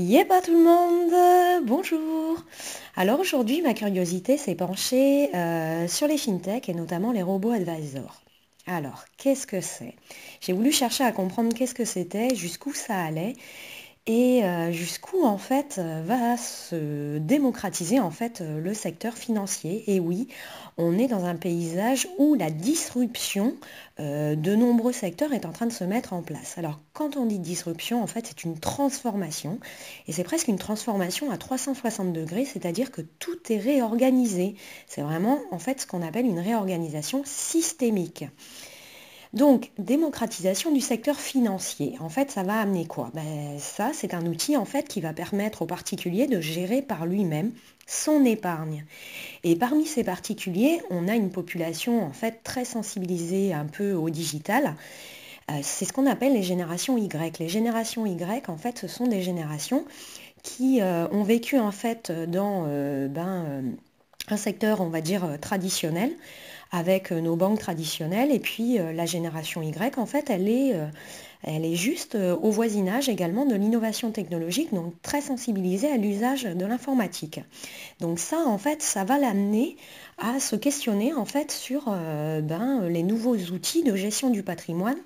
Yéba tout le monde, bonjour. Alors aujourd'hui, ma curiosité s'est penchée sur les FinTech et notamment les Robo-Advisor. Alors, qu'est-ce que c'est? J'ai voulu chercher à comprendre qu'est-ce que c'était, jusqu'où ça allait et jusqu'où en fait va se démocratiser en fait le secteur financier. Et oui, on est dans un paysage où la disruption de nombreux secteurs est en train de se mettre en place. Alors quand on dit disruption, en fait c'est une transformation, et c'est presque une transformation à 360 degrés, c'est-à-dire que tout est réorganisé. C'est vraiment en fait ce qu'on appelle une réorganisation systémique. Donc, démocratisation du secteur financier, en fait, ça va amener quoi? Ça, c'est un outil en fait qui va permettre aux particuliers de gérer par lui-même son épargne. Et parmi ces particuliers, on a une population en fait très sensibilisée un peu au digital. C'est ce qu'on appelle les générations Y. Les générations Y, en fait, ce sont des générations qui ont vécu en fait dans un secteur, on va dire, traditionnel, avec nos banques traditionnelles, et puis la génération Y, en fait, elle est juste au voisinage également de l'innovation technologique, donc très sensibilisée à l'usage de l'informatique. Donc ça, en fait, ça va l'amener à se questionner, en fait, sur les nouveaux outils de gestion du patrimoine,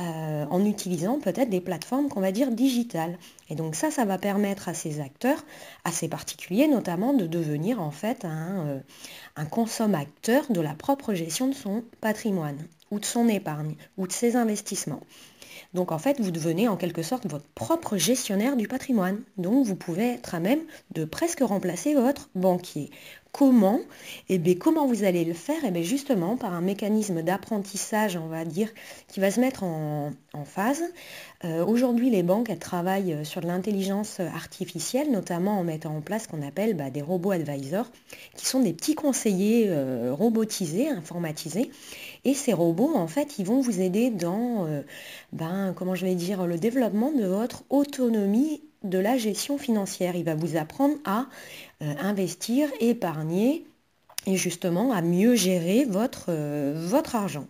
en utilisant peut-être des plateformes qu'on va dire digitales. Et donc ça va permettre à ces acteurs, à ces particuliers notamment, de devenir en fait un consommateur de la propre gestion de son patrimoine, ou de son épargne, ou de ses investissements. Donc en fait, vous devenez en quelque sorte votre propre gestionnaire du patrimoine. Donc vous pouvez être à même de presque remplacer votre banquier. Comment? Eh bien, comment vous allez le faire? Eh bien, justement, par un mécanisme d'apprentissage, on va dire, qui va se mettre en phase. Aujourd'hui, les banques, elles travaillent sur de l'intelligence artificielle, notamment en mettant en place ce qu'on appelle des robots-advisors, qui sont des petits conseillers robotisés, informatisés. Et ces robots, en fait, ils vont vous aider dans le développement de votre autonomie de la gestion financière. Il va vous apprendre à investir, épargner et justement à mieux gérer votre argent.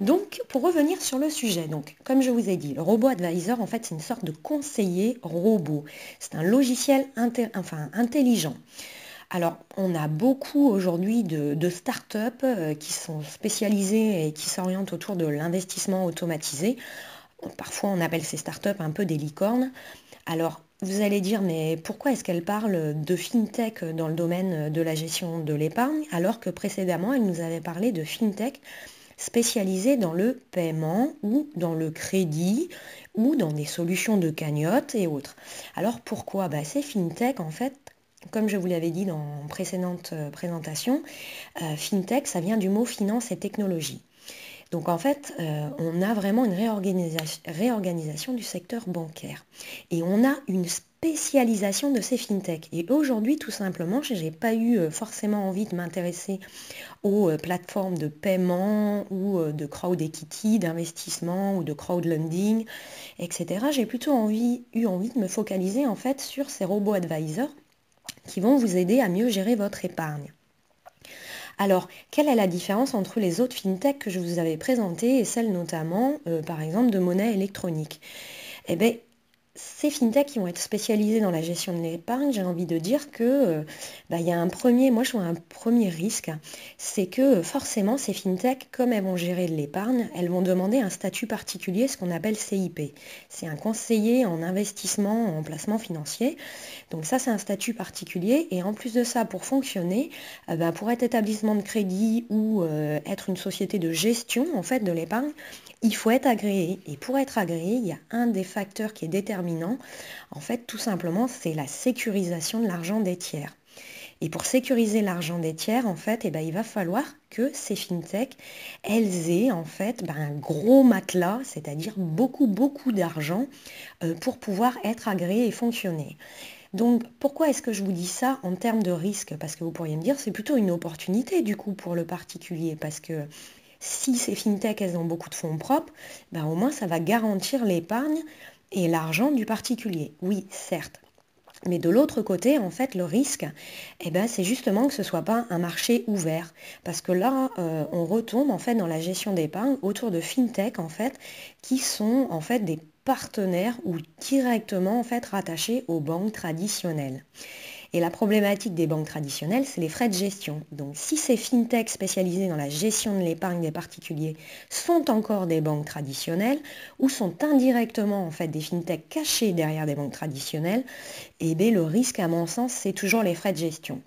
Donc, pour revenir sur le sujet, donc, comme je vous ai dit, le Robo-Advisor, en fait, c'est une sorte de conseiller robot. C'est un logiciel intelligent. Alors, on a beaucoup aujourd'hui de start-up qui sont spécialisées et qui s'orientent autour de l'investissement automatisé. Parfois, on appelle ces start-up un peu des licornes. Alors, vous allez dire, mais pourquoi est-ce qu'elles parlent de FinTech dans le domaine de la gestion de l'épargne, alors que précédemment, elles nous avaient parlé de FinTech spécialisées dans le paiement ou dans le crédit ou dans des solutions de cagnotte et autres. Alors, pourquoi? Ces FinTech, en fait, comme je vous l'avais dit dans une précédente présentation, FinTech, ça vient du mot finance et technologie. Donc en fait, on a vraiment une réorganisation du secteur bancaire. Et on a une spécialisation de ces FinTech. Et aujourd'hui, tout simplement, je n'ai pas eu forcément envie de m'intéresser aux plateformes de paiement ou de crowd equity, d'investissement ou de crowdlending, etc. J'ai plutôt eu envie de me focaliser en fait sur ces robo-advisors qui vont vous aider à mieux gérer votre épargne. Alors, quelle est la différence entre les autres FinTech que je vous avais présentées et celles notamment, par exemple, de monnaie électronique? Eh bien, ces FinTech qui vont être spécialisées dans la gestion de l'épargne, j'ai envie de dire que moi je vois un premier risque, c'est que forcément ces FinTech, comme elles vont gérer de l'épargne, elles vont demander un statut particulier, ce qu'on appelle CIP. C'est un conseiller en investissement, en placement financier. Donc ça, c'est un statut particulier. Et en plus de ça, pour fonctionner, pour être établissement de crédit ou être une société de gestion en fait de l'épargne, il faut être agréé. Et pour être agréé, il y a un des facteurs qui est déterminant. En fait, tout simplement, c'est la sécurisation de l'argent des tiers. Et pour sécuriser l'argent des tiers, en fait, il va falloir que ces FinTech, elles aient en fait un gros matelas, c'est-à-dire beaucoup d'argent pour pouvoir être agréé et fonctionner. Donc, pourquoi est-ce que je vous dis ça en termes de risque? Parce que vous pourriez me dire, c'est plutôt une opportunité du coup pour le particulier, parce que si ces FinTech, elles ont beaucoup de fonds propres, au moins ça va garantir l'épargne et l'argent du particulier. Oui, certes. Mais de l'autre côté, en fait, le risque, c'est justement que ce ne soit pas un marché ouvert. Parce que là, on retombe en fait dans la gestion d'épargne autour de FinTech, en fait, qui sont en fait des partenaires ou directement en fait rattachés aux banques traditionnelles. Et la problématique des banques traditionnelles, c'est les frais de gestion. Donc si ces FinTech spécialisées dans la gestion de l'épargne des particuliers sont encore des banques traditionnelles ou sont indirectement en fait des FinTech cachées derrière des banques traditionnelles, eh bien, le risque à mon sens, c'est toujours les frais de gestion.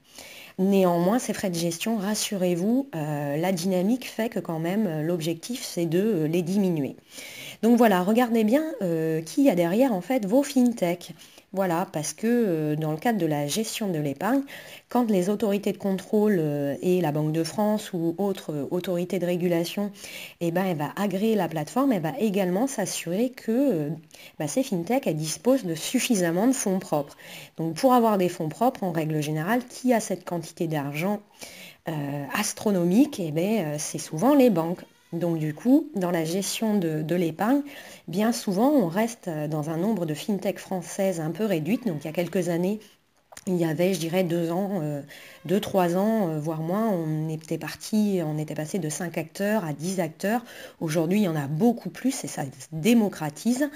Néanmoins, ces frais de gestion, rassurez-vous, la dynamique fait que quand même l'objectif c'est de les diminuer. Donc voilà, regardez bien qui y a derrière en fait vos FinTech. Voilà, parce que dans le cadre de la gestion de l'épargne, quand les autorités de contrôle et la Banque de France ou autres autorités de régulation, eh ben, elle va agréer la plateforme, elle va également s'assurer que ces FinTech disposent de suffisamment de fonds propres. Donc pour avoir des fonds propres, en règle générale, qui a cette quantité d'argent astronomique, eh ben, c'est souvent les banques. Donc du coup, dans la gestion de l'épargne, bien souvent on reste dans un nombre de FinTech françaises un peu réduite. Donc il y a quelques années, il y avait je dirais 2 ans, 3 ans, voire moins, on était passé de 5 acteurs à 10 acteurs. Aujourd'hui il y en a beaucoup plus et ça se démocratise.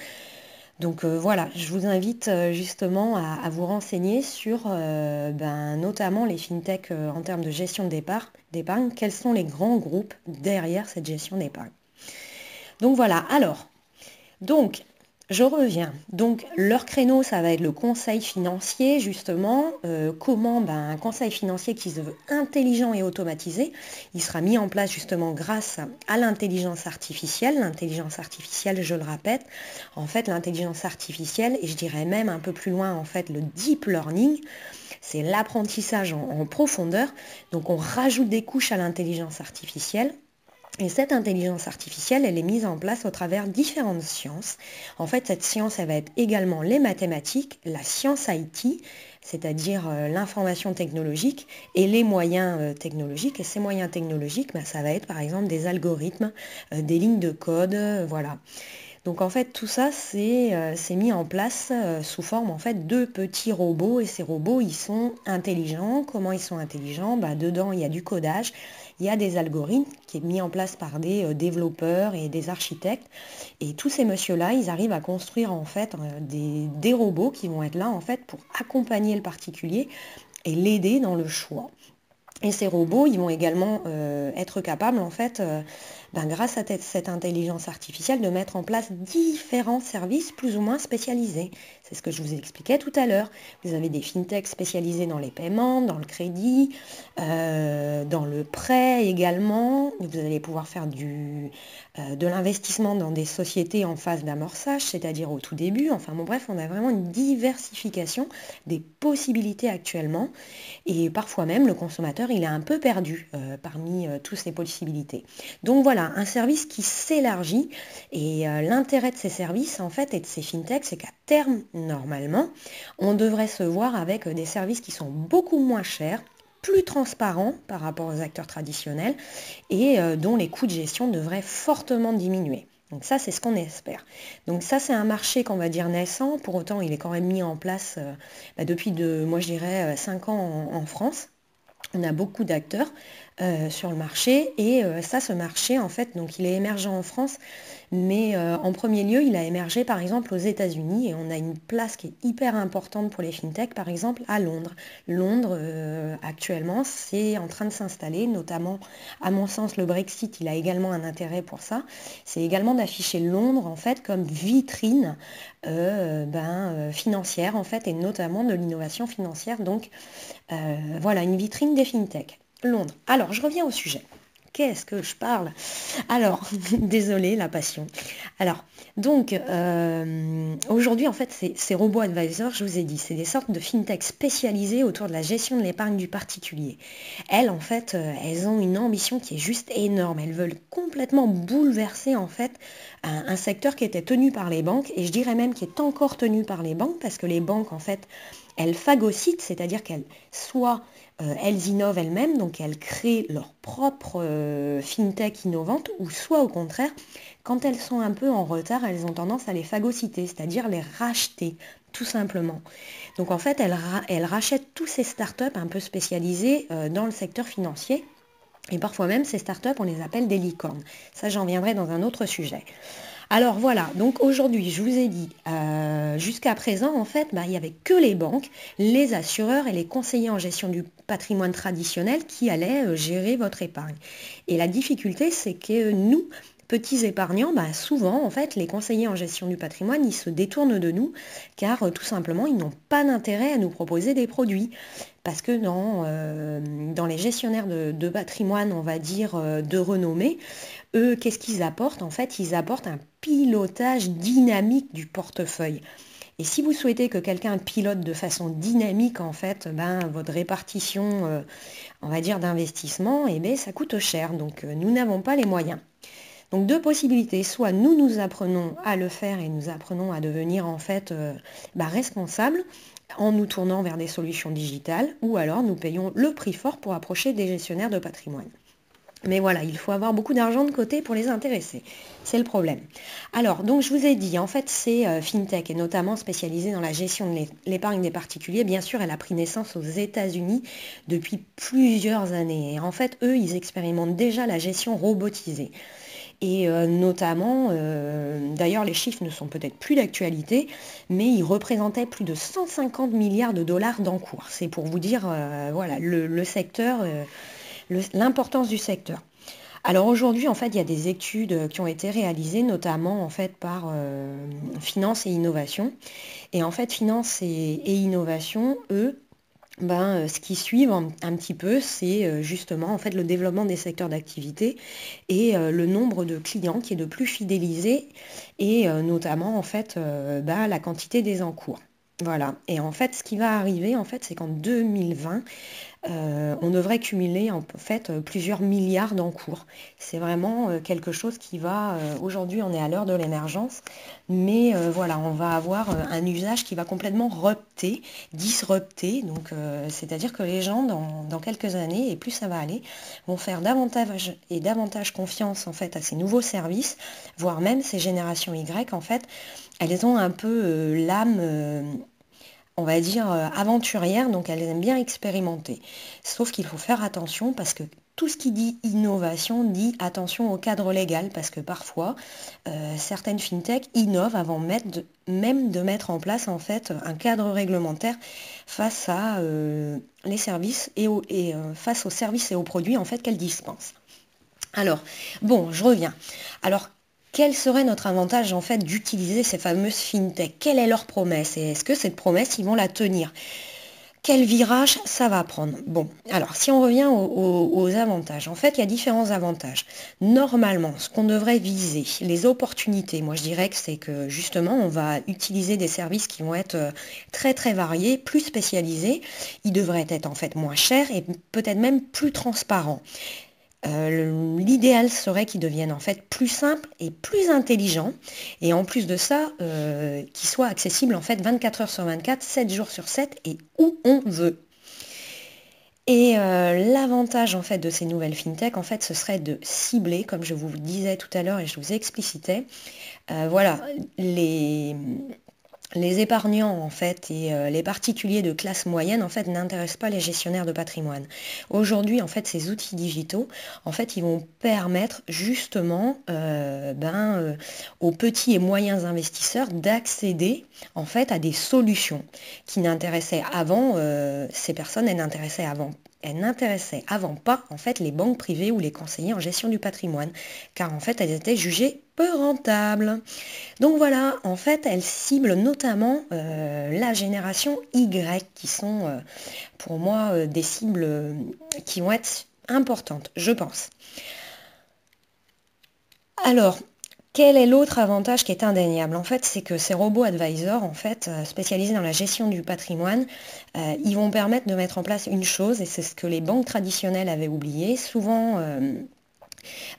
Donc voilà, je vous invite justement à vous renseigner sur notamment les FinTech en termes de gestion d'épargne, quels sont les grands groupes derrière cette gestion d'épargne. Donc voilà, alors, donc je reviens. Donc leur créneau, ça va être le conseil financier justement. Comment un conseil financier qui se veut intelligent et automatisé, il sera mis en place justement grâce à l'intelligence artificielle. L'intelligence artificielle, je le répète, en fait l'intelligence artificielle, et je dirais même un peu plus loin en fait le deep learning, c'est l'apprentissage en profondeur. Donc on rajoute des couches à l'intelligence artificielle. Et cette intelligence artificielle, elle est mise en place au travers différentes sciences. En fait, cette science, elle va être également les mathématiques, la science IT, c'est-à-dire l'information technologique et les moyens technologiques. Et ces moyens technologiques, ça va être par exemple des algorithmes, des lignes de code, voilà. Donc en fait, tout ça, c'est mis en place sous forme en fait, de petits robots. Et ces robots, ils sont intelligents. Comment ils sont intelligents ? Dedans, il y a du codage. Il y a des algorithmes qui sont mis en place par des développeurs et des architectes. Et tous ces messieurs-là, ils arrivent à construire en fait des robots qui vont être là en fait, pour accompagner le particulier et l'aider dans le choix. Et ces robots, ils vont également être capables, en fait, grâce à cette intelligence artificielle, de mettre en place différents services plus ou moins spécialisés. C'est ce que je vous expliquais tout à l'heure. Vous avez des FinTech spécialisés dans les paiements, dans le crédit, dans le prêt également. Vous allez pouvoir faire de l'investissement dans des sociétés en phase d'amorçage, c'est-à-dire au tout début. Enfin bon, bref, on a vraiment une diversification des possibilités actuellement. Et parfois même, le consommateur il est un peu perdu parmi toutes ces possibilités. Donc voilà, un service qui s'élargit et l'intérêt de ces services en fait et de ces FinTech, c'est qu'à terme, normalement, on devrait se voir avec des services qui sont beaucoup moins chers, plus transparents par rapport aux acteurs traditionnels et dont les coûts de gestion devraient fortement diminuer. Donc ça, c'est ce qu'on espère. Donc ça, c'est un marché qu'on va dire naissant. Pour autant, il est quand même mis en place depuis, moi je dirais, 5 ans en France. On a beaucoup d'acteurs sur le marché et ce marché, en fait, donc il est émergent en France, mais en premier lieu, il a émergé par exemple aux États-Unis et on a une place qui est hyper importante pour les FinTech, par exemple à Londres. Londres, actuellement, c'est en train de s'installer, notamment, à mon sens, le Brexit, il a également un intérêt pour ça. C'est également d'afficher Londres, en fait, comme vitrine financière, en fait, et notamment de l'innovation financière. Donc, voilà, une vitrine des FinTech. Londres. Alors, je reviens au sujet. Qu'est-ce que je parle ? Alors, désolé, la passion. Alors, donc, aujourd'hui, en fait, ces Robo-Advisor, je vous ai dit, c'est des sortes de FinTech spécialisées autour de la gestion de l'épargne du particulier. Elles, en fait, elles ont une ambition qui est juste énorme. Elles veulent complètement bouleverser, en fait, un secteur qui était tenu par les banques, et je dirais même qui est encore tenu par les banques, parce que les banques, en fait, elles phagocytent, c'est-à-dire qu'elles elles innovent elles-mêmes, donc elles créent leur propre FinTech innovante, ou soit au contraire, quand elles sont un peu en retard, elles ont tendance à les phagocyter, c'est-à-dire les racheter, tout simplement. Donc en fait, elles rachètent tous ces startups un peu spécialisées dans le secteur financier, et parfois même ces startups, on les appelle des licornes. Ça, j'en viendrai dans un autre sujet. Alors voilà, donc aujourd'hui, je vous ai dit, jusqu'à présent, en fait, il n'y avait que les banques, les assureurs et les conseillers en gestion du patrimoine traditionnel qui allaient gérer votre épargne. Et la difficulté, c'est que nous, petits épargnants, souvent, en fait, les conseillers en gestion du patrimoine, ils se détournent de nous, car tout simplement, ils n'ont pas d'intérêt à nous proposer des produits. Parce que dans les gestionnaires de patrimoine, on va dire, de renommée, eux, qu'est-ce qu'ils apportent? En fait, ils apportent un pilotage dynamique du portefeuille. Et si vous souhaitez que quelqu'un pilote de façon dynamique, en fait, votre répartition, on va dire, d'investissement, ça coûte cher. Donc, nous n'avons pas les moyens. Donc, deux possibilités. Soit nous apprenons à le faire et nous apprenons à devenir, en fait, responsables, en nous tournant vers des solutions digitales, ou alors nous payons le prix fort pour approcher des gestionnaires de patrimoine. Mais voilà, il faut avoir beaucoup d'argent de côté pour les intéresser, c'est le problème. Alors, donc je vous ai dit, en fait, c'est FinTech, et notamment spécialisée dans la gestion de l'épargne des particuliers. Bien sûr, elle a pris naissance aux États-Unis depuis plusieurs années, et en fait, eux, ils expérimentent déjà la gestion robotisée. Et notamment, d'ailleurs les chiffres ne sont peut-être plus d'actualité, mais ils représentaient plus de 150 milliards de dollars d'encours. C'est pour vous dire voilà, le secteur, l'importance du secteur. Alors aujourd'hui, en fait, il y a des études qui ont été réalisées, notamment en fait par Finance et Innovation. Et en fait, Finance et Innovation, eux, ce qu'ils suivent un petit peu, c'est justement en fait le développement des secteurs d'activité et le nombre de clients qui est le plus fidélisé et notamment en fait la quantité des encours. Voilà. Et en fait, ce qui va arriver, en fait, c'est qu'en 2020, on devrait cumuler en fait plusieurs milliards d'encours. C'est vraiment quelque chose qui va. Aujourd'hui, on est à l'heure de l'émergence, mais voilà, on va avoir un usage qui va complètement disrupter. Donc, c'est-à-dire que les gens, dans quelques années, et plus ça va aller, vont faire davantage et davantage confiance en fait à ces nouveaux services, voire même ces générations Y, en fait, elles ont un peu l'âme. On va dire aventurière, donc elles aiment bien expérimenter. Sauf qu'il faut faire attention parce que tout ce qui dit innovation dit attention au cadre légal, parce que parfois certaines fintechs innovent avant de mettre en place en fait un cadre réglementaire face à les services face aux services et aux produits en fait qu'elles dispensent. Alors bon, je reviens. Alors quel serait notre avantage en fait d'utiliser ces fameuses fintech? Quelle est leur promesse? Et est-ce que cette promesse, ils vont la tenir? Quel virage ça va prendre? Bon, alors si on revient aux avantages, en fait, il y a différents avantages. Normalement, ce qu'on devrait viser, les opportunités, moi je dirais que c'est que justement, on va utiliser des services qui vont être très très variés, plus spécialisés. Ils devraient être en fait moins chers et peut-être même plus transparents. L'idéal serait qu'ils deviennent en fait plus simples et plus intelligents, et en plus de ça, qu'ils soient accessibles en fait 24 heures sur 24, 7 jours sur 7 et où on veut. Et l'avantage en fait de ces nouvelles fintech, en fait, ce serait de cibler, comme je vous le disais tout à l'heure et je vous explicitais, voilà, les épargnants en fait et les particuliers de classe moyenne en fait n'intéressent pas les gestionnaires de patrimoine. Aujourd'hui en fait ces outils digitaux en fait ils vont permettre justement aux petits et moyens investisseurs d'accéder en fait à des solutions qui n'intéressaient avant ces personnes, elles n'intéressaient avant pas en fait les banques privées ou les conseillers en gestion du patrimoine, car en fait elles étaient jugées peu rentables. Donc voilà, en fait elles ciblent notamment la génération Y, qui sont pour moi des cibles qui vont être importantes, je pense. Alors, quel est l'autre avantage qui est indéniable? En fait, c'est que ces Robo-Advisor, en fait, spécialisés dans la gestion du patrimoine, ils vont permettre de mettre en place une chose, et c'est ce que les banques traditionnelles avaient oublié. Souvent,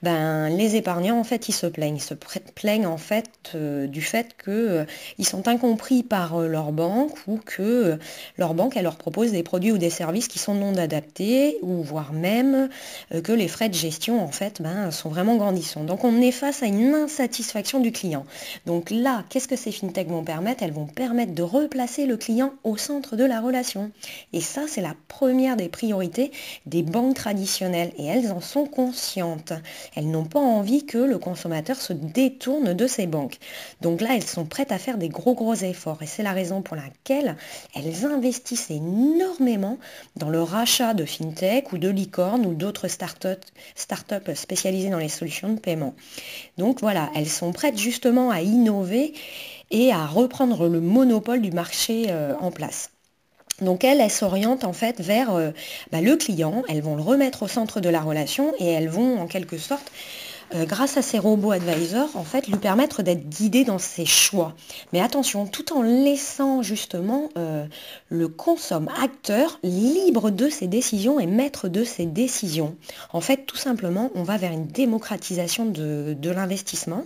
les épargnants, en fait, ils se plaignent. Ils se plaignent, en fait, du fait qu'ils sont incompris par leur banque, ou que leur banque, elle leur propose des produits ou des services qui sont non adaptés, ou voire même que les frais de gestion, en fait, sont vraiment grandissants. Donc, on est face à une insatisfaction du client. Donc là, qu'est-ce que ces fintechs vont permettre? Elles vont permettre de replacer le client au centre de la relation. Et ça, c'est la première des priorités des banques traditionnelles. Et elles en sont conscientes. bancaristes. Elles n'ont pas envie que le consommateur se détourne de ces banques. Donc là, elles sont prêtes à faire des gros efforts. Et c'est la raison pour laquelle elles investissent énormément dans le rachat de FinTech ou de licornes ou d'autres start-up spécialisées dans les solutions de paiement. Donc voilà, elles sont prêtes justement à innover et à reprendre le monopole du marché en place. Donc elles s'orientent en fait vers le client, elles vont le remettre au centre de la relation et elles vont en quelque sorte, grâce à ces robo-advisors, en fait, lui permettre d'être guidé dans ses choix. Mais attention, tout en laissant justement le acteur libre de ses décisions et maître de ses décisions. En fait, tout simplement, on va vers une démocratisation de l'investissement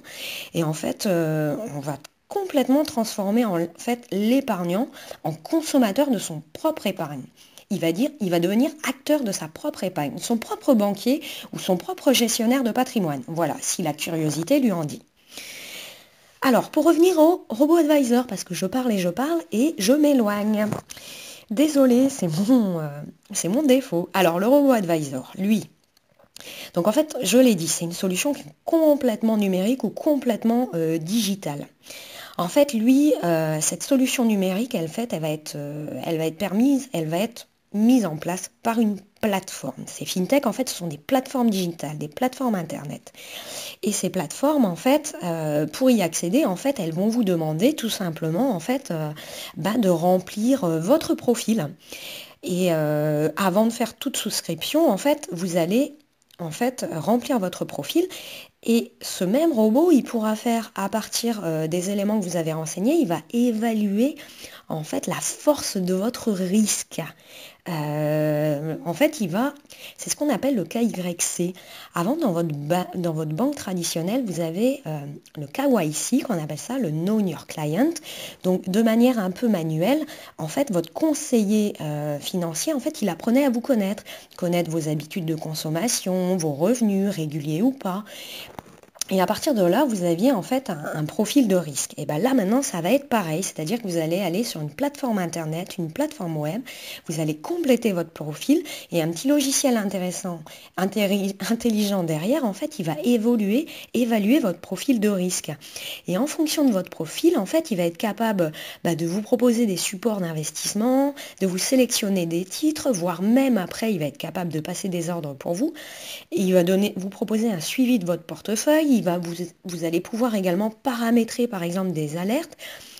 et en fait, on va complètement transformer en fait l'épargnant en consommateur de son propre épargne. Il va devenir acteur de sa propre épargne, son propre banquier ou son propre gestionnaire de patrimoine. Voilà, si la curiosité lui en dit. Alors, pour revenir au robo-advisor, parce que je parle et je m'éloigne. Désolée, c'est mon défaut. Alors, le robo-advisor, lui. Donc en fait, je l'ai dit, c'est une solution complètement numérique ou complètement digitale. En fait, lui, cette solution numérique, elle va être mise en place par une plateforme. Ces FinTech, en fait, ce sont des plateformes digitales, des plateformes Internet. Et ces plateformes, en fait, pour y accéder, en fait, elles vont vous demander tout simplement, en fait, de remplir votre profil. Et avant de faire toute souscription, en fait, vous allez remplir votre profil et ce même robot, il pourra faire à partir des éléments que vous avez renseignés, il va évaluer en fait la force de votre risque. En fait, c'est ce qu'on appelle le KYC. Avant, dans votre banque traditionnelle, vous avez le KYC, qu'on appelle ça le Know Your Client. Donc, de manière un peu manuelle, en fait, votre conseiller financier, en fait, il apprenait à vous connaître vos habitudes de consommation, vos revenus, réguliers ou pas. Et à partir de là, vous aviez en fait un profil de risque. Et bien là, maintenant, ça va être pareil. C'est-à-dire que vous allez aller sur une plateforme Internet, une plateforme web, vous allez compléter votre profil et un petit logiciel intelligent derrière, en fait, il va évaluer votre profil de risque. Et en fonction de votre profil, en fait, il va être capable de vous proposer des supports d'investissement, de vous sélectionner des titres, voire même après, il va être capable de passer des ordres pour vous. Et il va vous proposer un suivi de votre portefeuille. Vous allez pouvoir également paramétrer par exemple des alertes,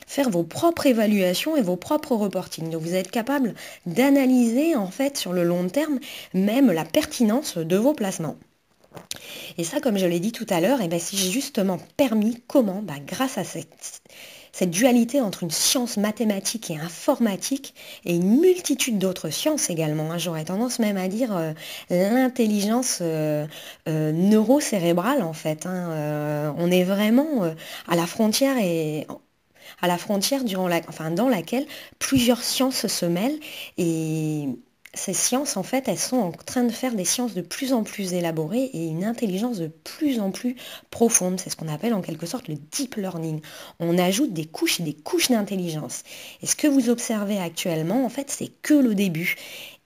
faire vos propres évaluations et vos propres reportings. Donc vous êtes capable d'analyser en fait sur le long terme même la pertinence de vos placements. Et ça, comme je l'ai dit tout à l'heure, c'est justement permis comment grâce à cette dualité entre une science mathématique et informatique et une multitude d'autres sciences également, hein, j'aurais tendance même à dire l'intelligence neurocérébrale en fait. Hein, on est vraiment à la frontière dans laquelle plusieurs sciences se mêlent et ces sciences, en fait, elles sont en train de faire des sciences de plus en plus élaborées et une intelligence de plus en plus profonde. C'est ce qu'on appelle en quelque sorte le deep learning. On ajoute des couches et des couches d'intelligence. Et ce que vous observez actuellement, en fait, c'est que le début.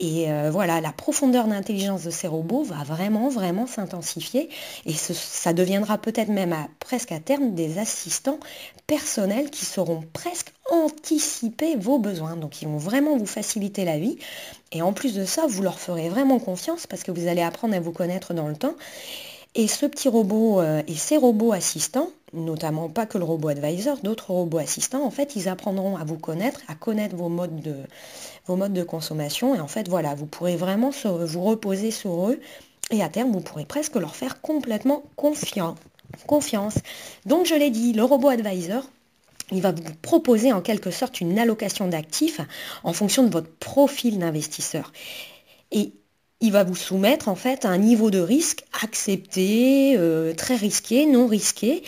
Et voilà, la profondeur d'intelligence de ces robots va vraiment s'intensifier. Et ça deviendra peut-être même presque à terme des assistants personnels qui seront presque anticiper vos besoins. Donc ils vont vraiment vous faciliter la vie. Et en plus de ça, vous leur ferez vraiment confiance parce que vous allez apprendre à vous connaître dans le temps. Et ce petit robot et ces robots assistants, notamment pas que le robot advisor, d'autres robots assistants, en fait, ils apprendront à vous connaître, à connaître vos modes de consommation. Et en fait, voilà, vous pourrez vraiment vous reposer sur eux. Et à terme, vous pourrez presque leur faire complètement confiance. Donc je l'ai dit, le robot advisor, il va vous proposer en quelque sorte une allocation d'actifs en fonction de votre profil d'investisseur. Et il va vous soumettre en fait à un niveau de risque accepté, très risqué, non risqué.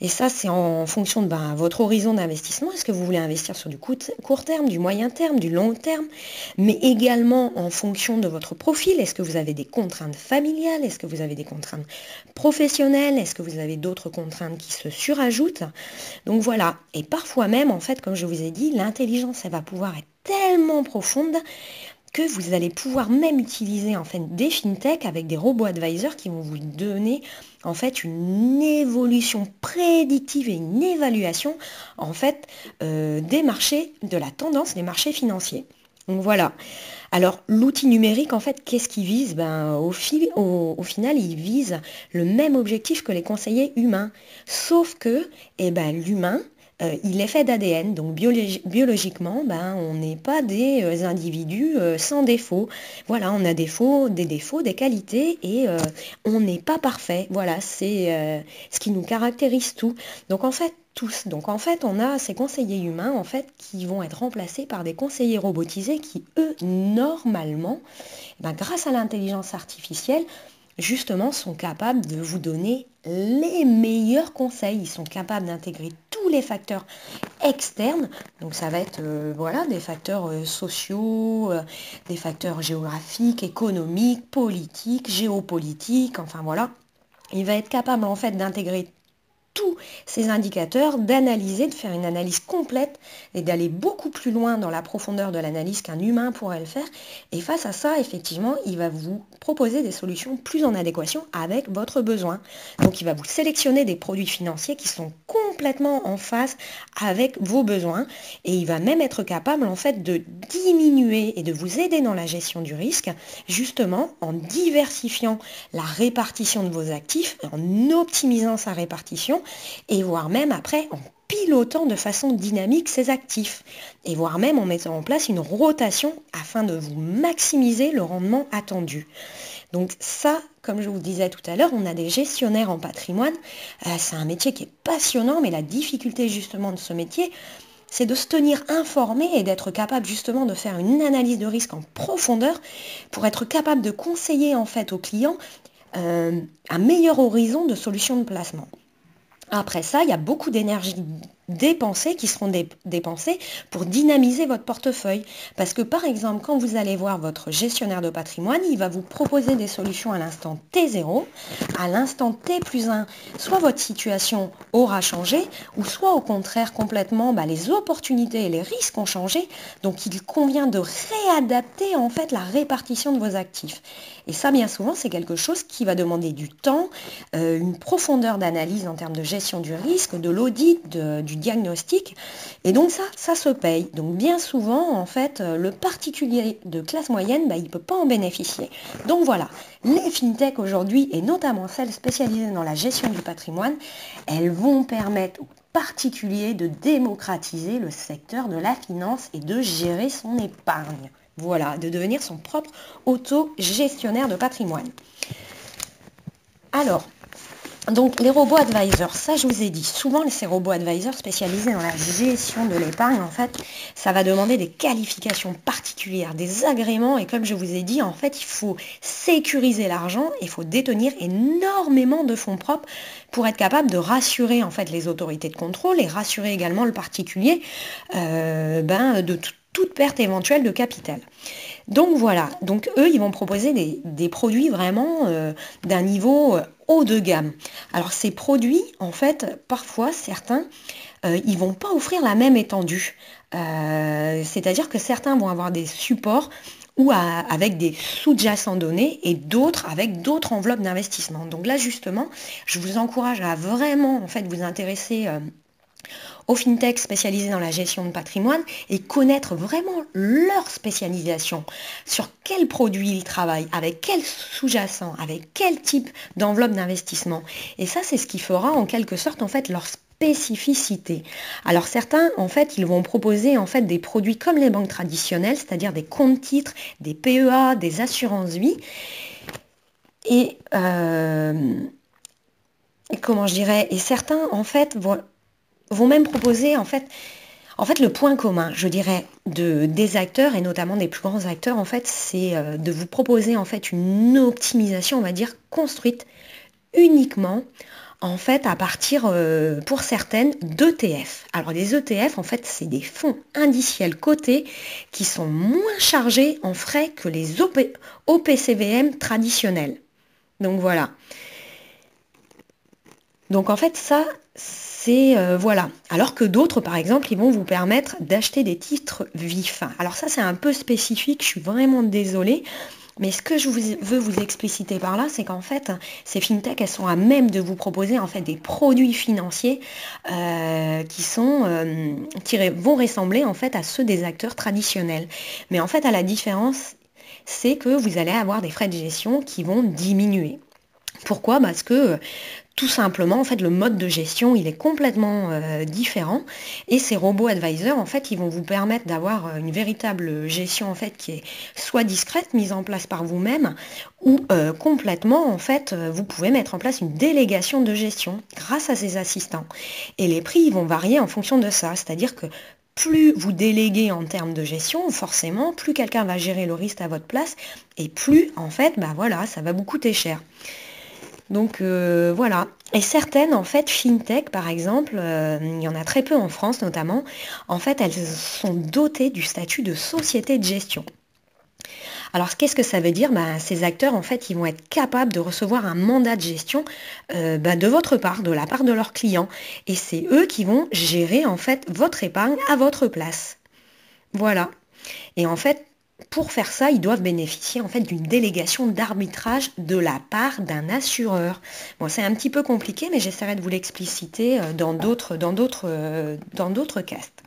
Et ça, c'est en fonction de votre horizon d'investissement. Est-ce que vous voulez investir sur du court terme, du moyen terme, du long terme? Mais également en fonction de votre profil. Est-ce que vous avez des contraintes familiales? Est-ce que vous avez des contraintes professionnelles? Est-ce que vous avez d'autres contraintes qui se surajoutent? Donc voilà. Et parfois même, en fait, comme je vous ai dit, l'intelligence, elle va pouvoir être tellement profonde que vous allez pouvoir même utiliser en fait des FinTech avec des robo-advisors qui vont vous donner en fait une évolution prédictive et une évaluation en fait des marchés, de la tendance des marchés financiers. Donc voilà. Alors l'outil numérique en fait, qu'est-ce qu'il vise? Au final, il vise le même objectif que les conseillers humains, sauf que l'humain, il est fait d'ADN, donc biologiquement, on n'est pas des individus sans défaut. Voilà, on a des défauts, des qualités et on n'est pas parfait. Voilà, c'est ce qui nous caractérise Donc en fait, on a ces conseillers humains en fait, qui vont être remplacés par des conseillers robotisés qui, eux, normalement, grâce à l'intelligence artificielle, justement, sont capables de vous donner les meilleurs conseils. Ils sont capables d'intégrer tous les facteurs externes. Donc ça va être des facteurs sociaux, des facteurs géographiques, économiques, politiques, géopolitiques, enfin voilà. Il va être capable en fait d'intégrer tous ces indicateurs, d'analyser, de faire une analyse complète et d'aller beaucoup plus loin dans la profondeur de l'analyse qu'un humain pourrait le faire. Et face à ça, effectivement, il va vous proposer des solutions plus en adéquation avec votre besoin. Donc il va vous sélectionner des produits financiers qui sont complètement en phase avec vos besoins et il va même être capable en fait de diminuer et de vous aider dans la gestion du risque, justement en diversifiant la répartition de vos actifs, en optimisant sa répartition et voire même après en pilotant de façon dynamique ses actifs et voire même en mettant en place une rotation afin de vous maximiser le rendement attendu. Donc ça, comme je vous disais tout à l'heure, on a des gestionnaires en patrimoine. C'est un métier qui est passionnant, mais la difficulté justement de ce métier, c'est de se tenir informé et d'être capable justement de faire une analyse de risque en profondeur pour être capable de conseiller en fait aux clients un meilleur horizon de solutions de placement. Après ça, il y a beaucoup d'énergie dépensée qui seront dépensées pour dynamiser votre portefeuille. Parce que par exemple, quand vous allez voir votre gestionnaire de patrimoine, il va vous proposer des solutions à l'instant T0, à l'instant T+1. Soit votre situation aura changé, ou soit au contraire complètement, les opportunités et les risques ont changé. Donc il convient de réadapter en fait la répartition de vos actifs. Et ça, bien souvent, c'est quelque chose qui va demander du temps, une profondeur d'analyse en termes de gestion du risque, de l'audit, du diagnostic. Et donc ça se paye. Donc bien souvent, en fait, le particulier de classe moyenne, il ne peut pas en bénéficier. Donc voilà, les FinTech aujourd'hui, et notamment celles spécialisées dans la gestion du patrimoine, elles vont permettre aux particuliers de démocratiser le secteur de la finance et de gérer son épargne. Voilà, de devenir son propre auto-gestionnaire de patrimoine. Alors, donc les robo-advisors, ça je vous ai dit, souvent ces robo-advisors spécialisés dans la gestion de l'épargne, en fait, ça va demander des qualifications particulières, des agréments, et comme je vous ai dit, en fait, il faut sécuriser l'argent, il faut détenir énormément de fonds propres pour être capable de rassurer en fait les autorités de contrôle et rassurer également le particulier de toute perte éventuelle de capital. Donc voilà, donc eux, ils vont proposer des produits vraiment d'un niveau haut de gamme. Alors ces produits, en fait, parfois, certains, ils ne vont pas offrir la même étendue. C'est-à-dire que certains vont avoir des supports ou avec des sous-jacents donnés et d'autres avec d'autres enveloppes d'investissement. Donc là, justement, je vous encourage à vraiment, en fait, vous intéresser aux FinTech spécialisés dans la gestion de patrimoine et connaître vraiment leur spécialisation, sur quels produits ils travaillent, avec quel sous-jacent, avec quel type d'enveloppe d'investissement. Et ça, c'est ce qui fera en quelque sorte en fait leur spécificité. Alors certains, en fait, ils vont proposer en fait des produits comme les banques traditionnelles, c'est-à-dire des comptes-titres, des PEA, des assurances-vie. Et certains, en fait, vont même proposer en fait le point commun, je dirais, des acteurs et notamment des plus grands acteurs, en fait, c'est de vous proposer en fait une optimisation, on va dire, construite uniquement en fait à partir pour certaines d'ETF. Alors les ETF, en fait, c'est des fonds indiciels cotés qui sont moins chargés en frais que les OPCVM traditionnels. Donc voilà. Donc en fait, ça, c'est voilà. Alors que d'autres, par exemple, ils vont vous permettre d'acheter des titres vifs. Alors ça, c'est un peu spécifique, je suis vraiment désolée. Mais ce que je veux vous expliciter par là, c'est qu'en fait, ces FinTech, elles sont à même de vous proposer en fait des produits financiers qui vont ressembler en fait à ceux des acteurs traditionnels. Mais en fait, à la différence, c'est que vous allez avoir des frais de gestion qui vont diminuer. Pourquoi? Parce que tout simplement, en fait, le mode de gestion, il est complètement différent. Et ces Robo-Advisor, en fait, ils vont vous permettre d'avoir une véritable gestion, en fait, qui est soit discrète, mise en place par vous-même, ou complètement, en fait, vous pouvez mettre en place une délégation de gestion grâce à ces assistants. Et les prix, ils vont varier en fonction de ça. C'est-à-dire que plus vous déléguez en termes de gestion, forcément, plus quelqu'un va gérer le risque à votre place, et plus, en fait, bah voilà, ça va vous coûter cher. Donc voilà. Et certaines, en fait, FinTech, par exemple, il y en a très peu en France notamment, en fait, elles sont dotées du statut de société de gestion. Alors, qu'est-ce que ça veut dire? Ben, ces acteurs, en fait, ils vont être capables de recevoir un mandat de gestion de votre part, de la part de leurs clients. Et c'est eux qui vont gérer, en fait, votre épargne à votre place. Voilà. Et en fait, pour faire ça, ils doivent bénéficier en fait d'une délégation d'arbitrage de la part d'un assureur. Bon, c'est un petit peu compliqué, mais j'essaierai de vous l'expliciter dans d'autres castes.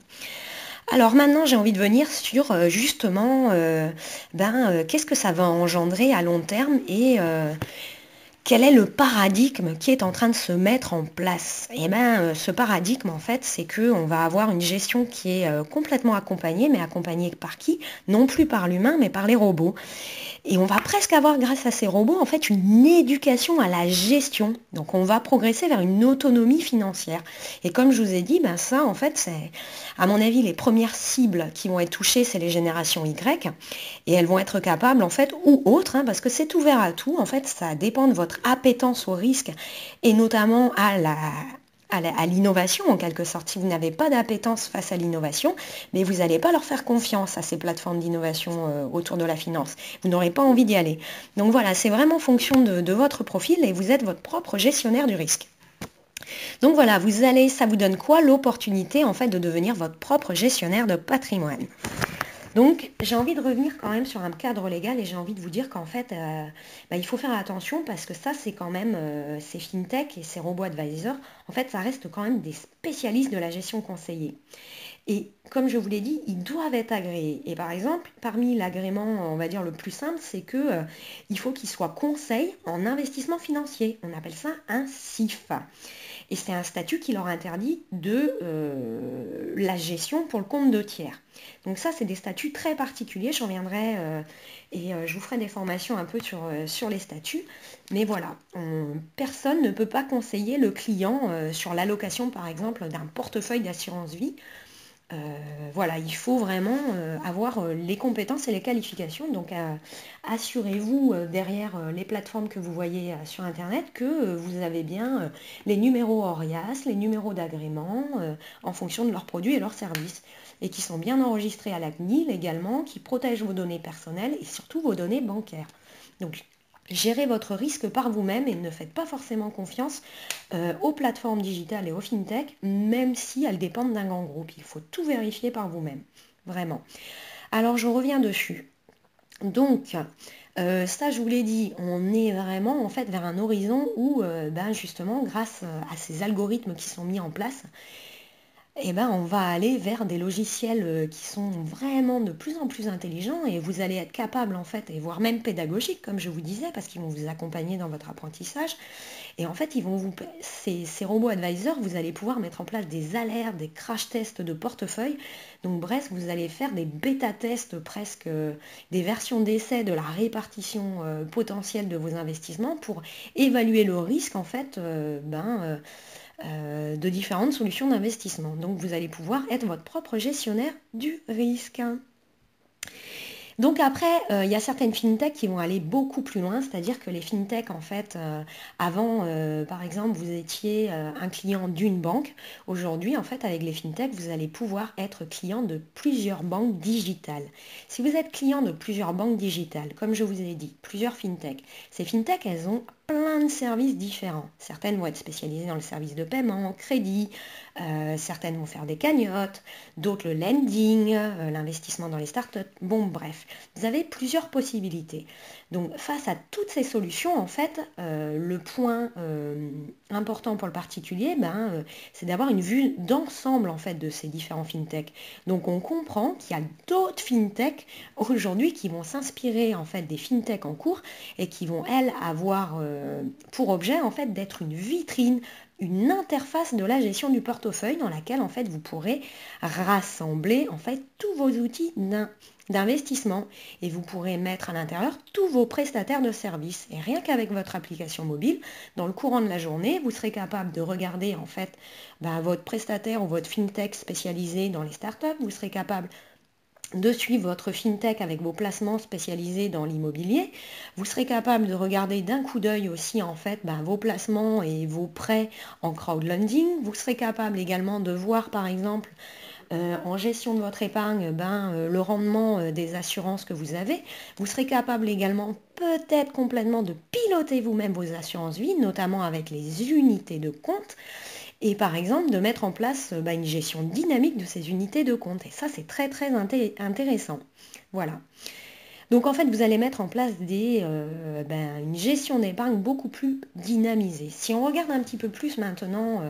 Alors maintenant, j'ai envie de venir sur justement, qu'est-ce que ça va engendrer à long terme et quel est le paradigme qui est en train de se mettre en place? Et bien, ce paradigme, en fait, c'est qu'on va avoir une gestion qui est complètement accompagnée, mais accompagnée par qui? Non plus par l'humain, mais par les robots. Et on va presque avoir, grâce à ces robots, en fait, une éducation à la gestion. Donc, on va progresser vers une autonomie financière. Et comme je vous ai dit, ben ça, en fait, c'est, à mon avis, les premières cibles qui vont être touchées, c'est les générations Y. Et elles vont être capables, en fait, ou autres, hein, parce que c'est ouvert à tout. En fait, ça dépend de votre appétence au risque et notamment à l'innovation, en quelque sorte. Si vous n'avez pas d'appétence face à l'innovation, mais vous n'allez pas leur faire confiance à ces plateformes d'innovation autour de la finance. Vous n'aurez pas envie d'y aller. Donc voilà, c'est vraiment fonction de votre profil et vous êtes votre propre gestionnaire du risque. Donc voilà, ça vous donne quoi? L'opportunité en fait de devenir votre propre gestionnaire de patrimoine. Donc, j'ai envie de revenir quand même sur un cadre légal et j'ai envie de vous dire qu'en fait, il faut faire attention parce que ça, c'est quand même, ces FinTech et ces Robo-Advisors, en fait, ça reste quand même des spécialistes de la gestion conseillée. Et comme je vous l'ai dit, ils doivent être agréés. Et par exemple, parmi l'agrément, on va dire le plus simple, c'est qu'il faut qu'il soit conseil en investissement financier. On appelle ça un CIF. Et c'est un statut qui leur interdit de la gestion pour le compte de tiers. Donc ça, c'est des statuts très particuliers. J'en reviendrai je vous ferai des formations un peu sur les statuts. Mais voilà, personne ne peut pas conseiller le client sur l'allocation, par exemple, d'un portefeuille d'assurance vie. Voilà, il faut vraiment avoir les compétences et les qualifications. Donc, assurez-vous derrière les plateformes que vous voyez sur Internet que vous avez bien les numéros ORIAS, les numéros d'agrément en fonction de leurs produits et leurs services et qui sont bien enregistrés à la CNIL également, qui protègent vos données personnelles et surtout vos données bancaires. Donc, gérez votre risque par vous-même et ne faites pas forcément confiance aux plateformes digitales et aux FinTech, même si elles dépendent d'un grand groupe. Il faut tout vérifier par vous-même, vraiment. Alors, je reviens dessus. Donc, ça, je vous l'ai dit, on est vraiment en fait vers un horizon où, justement, grâce à ces algorithmes qui sont mis en place, eh ben, on va aller vers des logiciels qui sont vraiment de plus en plus intelligents et vous allez être capable en fait, et voire même pédagogique comme je vous disais, parce qu'ils vont vous accompagner dans votre apprentissage. Et en fait, ces Robo-Advisors, vous allez pouvoir mettre en place des alertes, des crash tests de portefeuille. Donc bref, vous allez faire des bêta-tests presque, des versions d'essai de la répartition potentielle de vos investissements pour évaluer le risque en fait, de différentes solutions d'investissement. Donc vous allez pouvoir être votre propre gestionnaire du risque. Donc après, il y a certaines FinTech qui vont aller beaucoup plus loin, c'est-à-dire que les FinTech, en fait, avant, par exemple, vous étiez un client d'une banque. Aujourd'hui, en fait, avec les FinTech, vous allez pouvoir être client de plusieurs banques digitales. Si vous êtes client de plusieurs banques digitales, comme je vous ai dit, plusieurs FinTech, ces FinTech, elles ont plein de services différents. Certaines vont être spécialisées dans le service de paiement, crédit, certaines vont faire des cagnottes, d'autres le lending, l'investissement dans les startups, bon bref. Vous avez plusieurs possibilités. Donc face à toutes ces solutions, en fait, le point important pour le particulier, c'est d'avoir une vue d'ensemble en fait de ces différents fintech. Donc on comprend qu'il y a d'autres fintech aujourd'hui qui vont s'inspirer en fait des fintech en cours et qui vont elles avoir pour objet en fait d'être une vitrine, une interface de la gestion du portefeuille dans laquelle en fait vous pourrez rassembler en fait tous vos outils d'investissement et vous pourrez mettre à l'intérieur tous vos prestataires de services. Et rien qu'avec votre application mobile, dans le courant de la journée, vous serez capable de regarder en fait votre prestataire ou votre fintech spécialisé dans les startups, vous serez capable de suivre votre fintech avec vos placements spécialisés dans l'immobilier. Vous serez capable de regarder d'un coup d'œil aussi en fait vos placements et vos prêts en crowdlending. Vous serez capable également de voir par exemple en gestion de votre épargne le rendement des assurances que vous avez. Vous serez capable également peut-être complètement de piloter vous-même vos assurances vie, notamment avec les unités de compte. Et par exemple, de mettre en place une gestion dynamique de ces unités de compte. Et ça, c'est très très intéressant. Voilà. Donc en fait, vous allez mettre en place une gestion d'épargne beaucoup plus dynamisée. Si on regarde un petit peu plus maintenant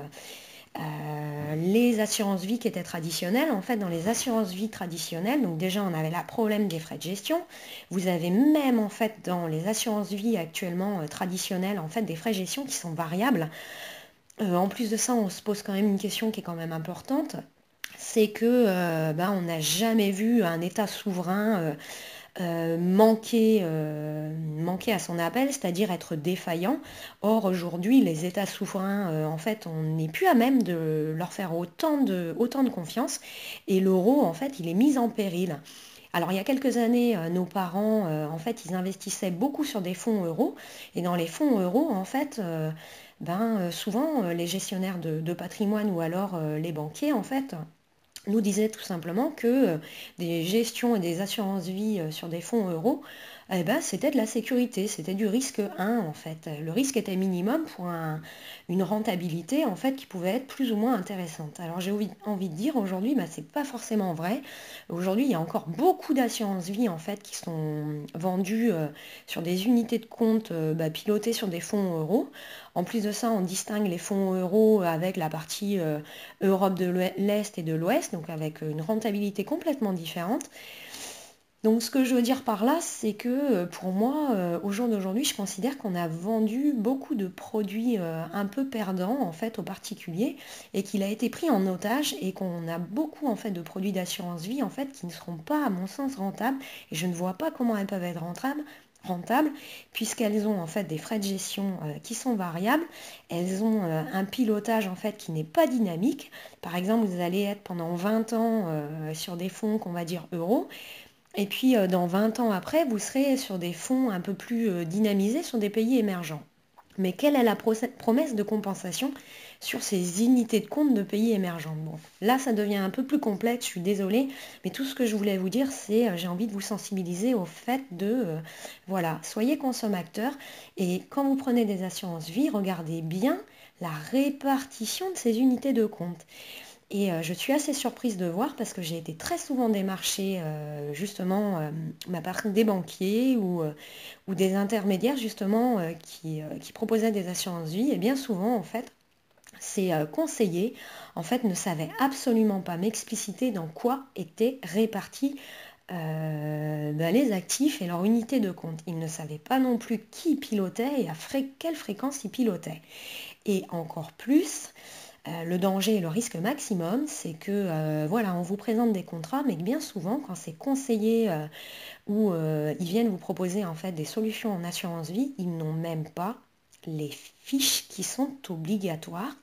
les assurances vie qui étaient traditionnelles, en fait, dans les assurances vie traditionnelles, donc déjà, on avait le problème des frais de gestion. Vous avez même, en fait, dans les assurances vie actuellement traditionnelles, en fait, des frais de gestion qui sont variables. En plus de ça, on se pose quand même une question qui est quand même importante, c'est que on n'a jamais vu un État souverain manquer à son appel, c'est-à-dire être défaillant. Or aujourd'hui, les États souverains, en fait, on n'est plus à même de leur faire autant de confiance, et l'euro, en fait, il est mis en péril. Alors il y a quelques années, nos parents, en fait, ils investissaient beaucoup sur des fonds euros, et dans les fonds euros, en fait, souvent les gestionnaires de patrimoine ou alors les banquiers, en fait, nous disaient tout simplement que des gestions et des assurances vie sur des fonds euros, c'était de la sécurité, c'était du risque 1 en fait. Le risque était minimum pour une rentabilité en fait qui pouvait être plus ou moins intéressante. Alors j'ai envie de dire aujourd'hui, c'est pas forcément vrai. Aujourd'hui, il y a encore beaucoup d'assurances vie en fait qui sont vendues sur des unités de compte pilotées sur des fonds euros. En plus de ça, on distingue les fonds euros avec la partie Europe de l'Est et de l'Ouest, donc avec une rentabilité complètement différente. Donc ce que je veux dire par là, c'est que pour moi, au jour d'aujourd'hui, je considère qu'on a vendu beaucoup de produits un peu perdants en fait aux particuliers et qu'il a été pris en otage et qu'on a beaucoup en fait de produits d'assurance vie en fait qui ne seront pas à mon sens rentables et je ne vois pas comment elles peuvent être rentables puisqu'elles ont en fait des frais de gestion qui sont variables, elles ont un pilotage en fait qui n'est pas dynamique. Par exemple, vous allez être pendant 20 ans sur des fonds qu'on va dire euros. Et puis, dans 20 ans après, vous serez sur des fonds un peu plus dynamisés, sur des pays émergents. Mais quelle est la promesse de compensation sur ces unités de compte de pays émergents? Bon, là, ça devient un peu plus complexe, je suis désolée, mais tout ce que je voulais vous dire, c'est j'ai envie de vous sensibiliser au fait de, soyez consommateurs, et quand vous prenez des assurances vie, regardez bien la répartition de ces unités de compte. Et je suis assez surprise de voir parce que j'ai été très souvent démarchée justement par des banquiers ou des intermédiaires justement qui proposaient des assurances vie et bien souvent en fait ces conseillers en fait ne savaient absolument pas m'expliciter dans quoi étaient répartis les actifs et leur unité de compte. Ils ne savaient pas non plus qui pilotait et à quelle fréquence ils pilotaient. Et encore plus, le danger et le risque maximum, c'est que on vous présente des contrats, mais bien souvent, quand c'est conseillé ou ils viennent vous proposer en fait des solutions en assurance vie, ils n'ont même pas les fiches qui sont obligatoires.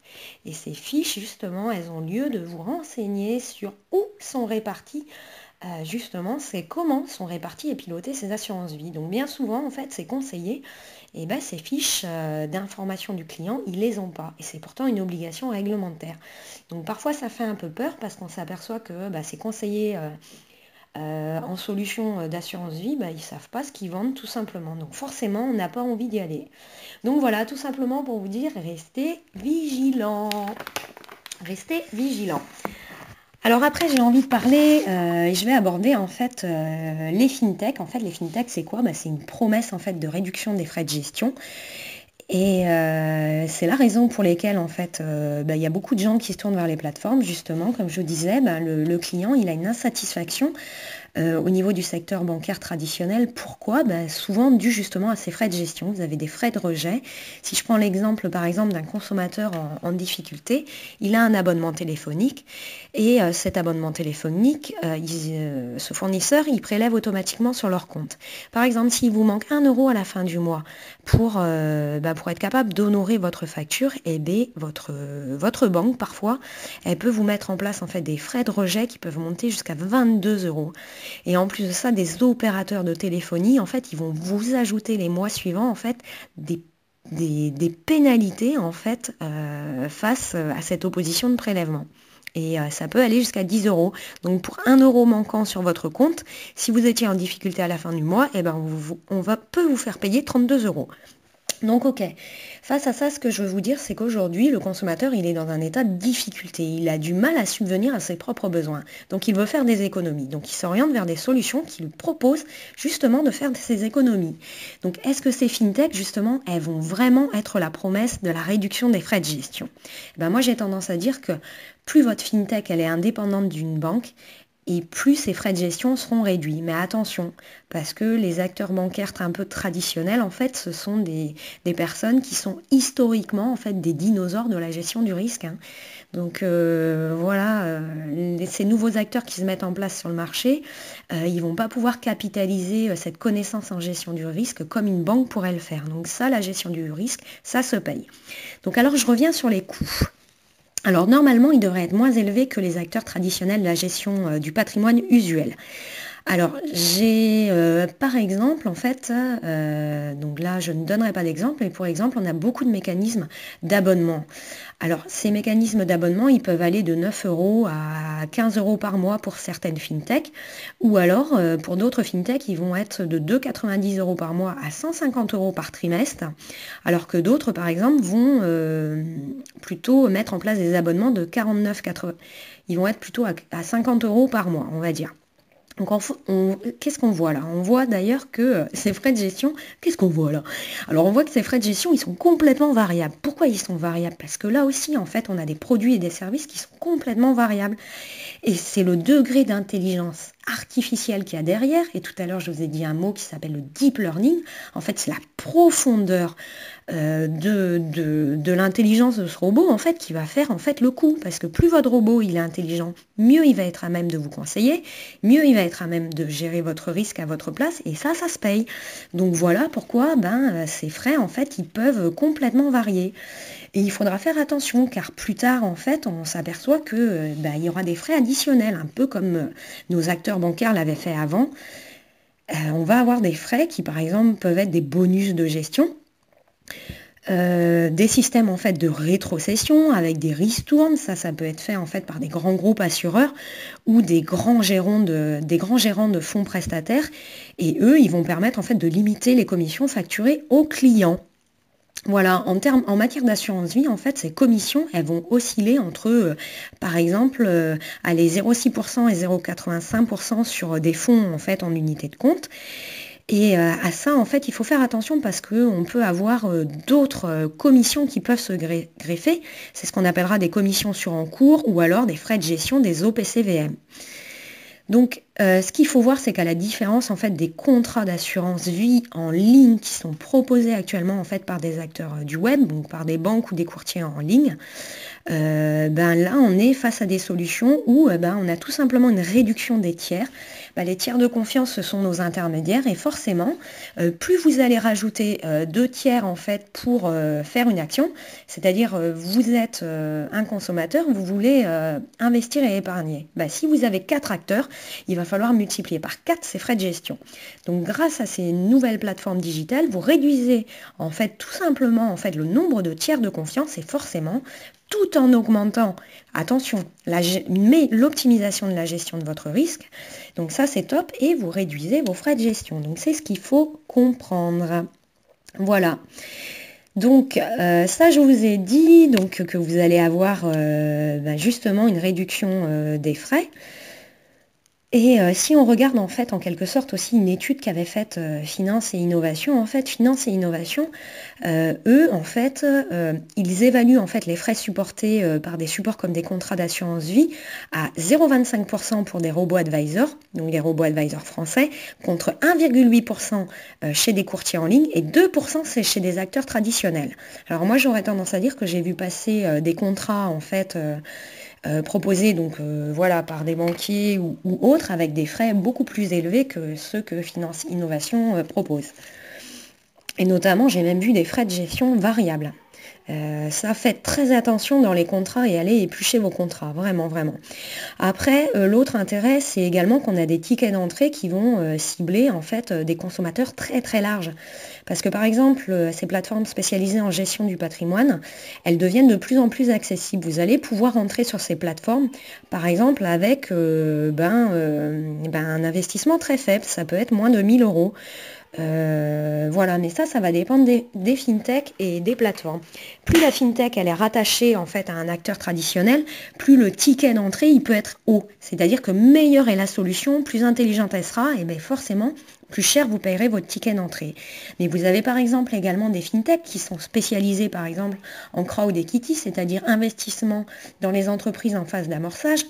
Et ces fiches, justement, elles ont lieu de vous renseigner sur où sont répartis justement, c'est comment sont réparties et pilotées ces assurances-vie. Donc bien souvent, en fait, ces conseillers, eh ben, ces fiches d'information du client, ils ne les ont pas. Et c'est pourtant une obligation réglementaire. Donc parfois, ça fait un peu peur parce qu'on s'aperçoit que ces conseillers en solution d'assurance-vie, ils ne savent pas ce qu'ils vendent tout simplement. Donc forcément, on n'a pas envie d'y aller. Donc voilà, tout simplement pour vous dire, restez vigilants. Restez vigilants. Alors après, j'ai envie de parler, et je vais aborder en fait les FinTech. En fait, les FinTech, c'est quoi ? C'est une promesse en fait de réduction des frais de gestion. Et c'est la raison pour laquelle en fait, y a beaucoup de gens qui se tournent vers les plateformes. Justement, comme je disais, le client, il a une insatisfaction au niveau du secteur bancaire traditionnel. Pourquoi ? Souvent dû justement à ces frais de gestion. Vous avez des frais de rejet. Si je prends l'exemple par exemple d'un consommateur en difficulté, il a un abonnement téléphonique et cet abonnement téléphonique, ce fournisseur, il prélève automatiquement sur leur compte. Par exemple, s'il vous manque 1 euro à la fin du mois pour être capable d'honorer votre facture, votre banque parfois, elle peut vous mettre en place en fait des frais de rejet qui peuvent monter jusqu'à 22 euros. Et en plus de ça, des opérateurs de téléphonie, en fait, ils vont vous ajouter les mois suivants, en fait, des pénalités, en fait, face à cette opposition de prélèvement. Et ça peut aller jusqu'à 10 euros. Donc, pour 1 euro manquant sur votre compte, si vous étiez en difficulté à la fin du mois, on peut vous faire payer 32 euros. Donc ok, face à ça, ce que je veux vous dire, c'est qu'aujourd'hui, le consommateur, il est dans un état de difficulté. Il a du mal à subvenir à ses propres besoins. Donc il veut faire des économies. Donc il s'oriente vers des solutions qui lui proposent justement de faire ces économies. Donc est-ce que ces fintech, justement, elles vont vraiment être la promesse de la réduction des frais de gestion ? Moi, j'ai tendance à dire que plus votre fintech, elle est indépendante d'une banque, et plus ces frais de gestion seront réduits. Mais attention, parce que les acteurs bancaires un peu traditionnels, en fait, ce sont des personnes qui sont historiquement en fait, des dinosaures de la gestion du risque. Donc voilà, ces nouveaux acteurs qui se mettent en place sur le marché, ils ne vont pas pouvoir capitaliser cette connaissance en gestion du risque comme une banque pourrait le faire. Donc ça, la gestion du risque, ça se paye. Donc alors, je reviens sur les coûts. Alors normalement, il devrait être moins élevé que les acteurs traditionnels de la gestion du patrimoine usuel. Alors j'ai par exemple, en fait, donc là je ne donnerai pas d'exemple, mais pour exemple on a beaucoup de mécanismes d'abonnement. Alors ces mécanismes d'abonnement, ils peuvent aller de 9 euros à 15 euros par mois pour certaines fintechs, ou alors pour d'autres fintechs, ils vont être de 2,90 euros par mois à 150 euros par trimestre, alors que d'autres par exemple vont plutôt mettre en place des abonnements de 49,80, ils vont être plutôt à 50 euros par mois, on va dire. Donc, qu'est-ce qu'on voit là ? On voit d'ailleurs que ces frais de gestion, qu'est-ce qu'on voit là ? Alors, on voit que ces frais de gestion, ils sont complètement variables. Pourquoi ils sont variables ? Parce que là aussi, en fait, on a des produits et des services qui sont complètement variables. Et c'est le degré d'intelligence artificielle qu'il y a derrière. Et tout à l'heure, je vous ai dit un mot qui s'appelle le deep learning. En fait, c'est la profondeur de l'intelligence de ce robot, en fait, qui va faire en fait le coup. Parce que plus votre robot, il est intelligent, mieux il va être à même de vous conseiller, mieux il va être à même de gérer votre risque à votre place, et ça, ça se paye. Donc voilà pourquoi ces frais, en fait, ils peuvent complètement varier. Et il faudra faire attention, car plus tard, en fait, on s'aperçoit que il y aura des frais additionnels, un peu comme nos acteurs bancaires l'avaient fait avant. On va avoir des frais qui, par exemple, peuvent être des bonus de gestion, des systèmes en fait de rétrocession avec des ristournes, ça peut être fait en fait par des grands groupes assureurs ou des grands gérants de fonds prestataires, et eux ils vont permettre en fait de limiter les commissions facturées aux clients. Voilà, en matière d'assurance-vie, en fait, ces commissions, elles vont osciller entre, par exemple, aller 0,6% et 0,85% sur des fonds en fait en unité de compte. Et à ça, en fait, il faut faire attention parce qu'on peut avoir d'autres commissions qui peuvent se greffer. C'est ce qu'on appellera des commissions sur encours ou alors des frais de gestion des OPCVM. Donc, ce qu'il faut voir, c'est qu'à la différence en fait, des contrats d'assurance vie en ligne qui sont proposés actuellement en fait, par des acteurs du web, donc par des banques ou des courtiers en ligne, là, on est face à des solutions où on a tout simplement une réduction des tiers. Les tiers de confiance, ce sont nos intermédiaires, et forcément, plus vous allez rajouter deux tiers en fait, pour faire une action, c'est-à-dire vous êtes un consommateur, vous voulez investir et épargner. Si vous avez 4 acteurs, il va falloir multiplier par 4 ces frais de gestion. Donc grâce à ces nouvelles plateformes digitales, vous réduisez en fait tout simplement en fait, le nombre de tiers de confiance et forcément, tout en augmentant, attention, mais l'optimisation de la gestion de votre risque. Donc ça c'est top et vous réduisez vos frais de gestion. Donc c'est ce qu'il faut comprendre. Voilà. Donc ça je vous ai dit donc, que vous allez avoir justement une réduction des frais. Et si on regarde en fait en quelque sorte aussi une étude qu'avait faite Finance et Innovation, en fait Finance et Innovation, eux en fait, ils évaluent en fait les frais supportés par des supports comme des contrats d'assurance vie à 0,25% pour des robo-advisors, donc les robo-advisors français, contre 1,8% chez des courtiers en ligne et 2% c'est chez des acteurs traditionnels. Alors moi j'aurais tendance à dire que j'ai vu passer des contrats en fait proposés donc voilà par des banquiers ou autres avec des frais beaucoup plus élevés que ceux que Finance Innovation propose. Et notamment, j'ai même vu des frais de gestion variables. Ça, faites très attention dans les contrats et allez éplucher vos contrats, vraiment, vraiment. Après, l'autre intérêt, c'est également qu'on a des tickets d'entrée qui vont cibler en fait des consommateurs très très larges. Parce que par exemple, ces plateformes spécialisées en gestion du patrimoine, elles deviennent de plus en plus accessibles. Vous allez pouvoir entrer sur ces plateformes, par exemple avec un investissement très faible, ça peut être moins de 1 000 €. Voilà, mais ça va dépendre des fintech et des plateformes. Plus la fintech elle est rattachée en fait à un acteur traditionnel, plus le ticket d'entrée il peut être haut. C'est-à-dire que meilleure est la solution, plus intelligente elle sera, et bien forcément plus cher vous payerez votre ticket d'entrée. Mais vous avez par exemple également des fintech qui sont spécialisés par exemple en crowd equity, c'est-à-dire investissement dans les entreprises en phase d'amorçage,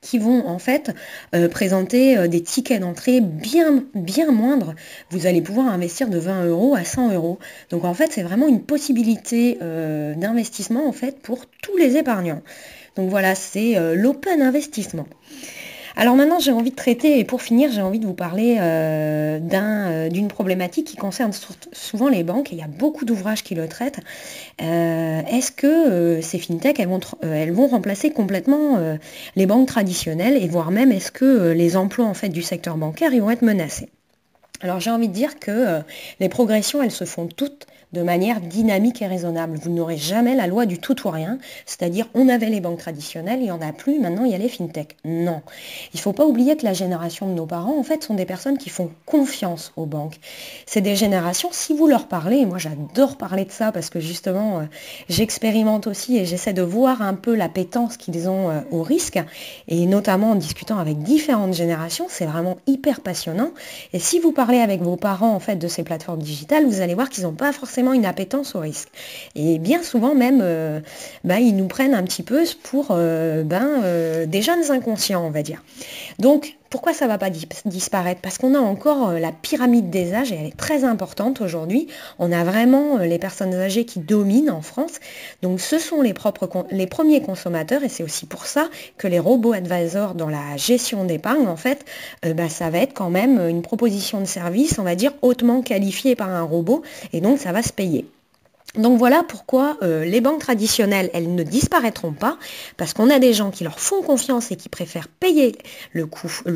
qui vont en fait présenter des tickets d'entrée bien, bien moindres. Vous allez pouvoir investir de 20 € à 100 €. Donc en fait, c'est vraiment une possibilité d'investissement en fait pour tous les épargnants. Donc voilà, c'est l'open investissement. Alors maintenant, j'ai envie de traiter, et pour finir, j'ai envie de vous parler d'une problématique qui concerne souvent les banques, et il y a beaucoup d'ouvrages qui le traitent. Est-ce que ces fintech, elles vont remplacer complètement les banques traditionnelles, et voire même, est-ce que les emplois en fait, du secteur bancaire ils vont être menacés? Alors j'ai envie de dire que les progressions, elles se font toutes de manière dynamique et raisonnable. Vous n'aurez jamais la loi du tout ou rien, c'est-à-dire on avait les banques traditionnelles, il n'y en a plus, maintenant il y a les fintech. Non. Il ne faut pas oublier que la génération de nos parents, en fait, sont des personnes qui font confiance aux banques. C'est des générations, si vous leur parlez, et moi j'adore parler de ça parce que justement, j'expérimente aussi et j'essaie de voir un peu l'appétence qu'ils ont au risque, et notamment en discutant avec différentes générations, c'est vraiment hyper passionnant. Et si vous parlez avec vos parents, en fait, de ces plateformes digitales, vous allez voir qu'ils n'ont pas forcément une appétence au risque. Et bien souvent même, ils nous prennent un petit peu pour des jeunes inconscients, on va dire. Donc, pourquoi ça ne va pas disparaître? Parce qu'on a encore la pyramide des âges, et elle est très importante aujourd'hui. On a vraiment les personnes âgées qui dominent en France. Donc, ce sont les premiers consommateurs, et c'est aussi pour ça que les robo-advisors dans la gestion d'épargne, en fait, ça va être quand même une proposition de service, on va dire, hautement qualifiée par un robot, et donc ça va se payer. Donc voilà pourquoi les banques traditionnelles, elles ne disparaîtront pas, parce qu'on a des gens qui leur font confiance et qui préfèrent payer le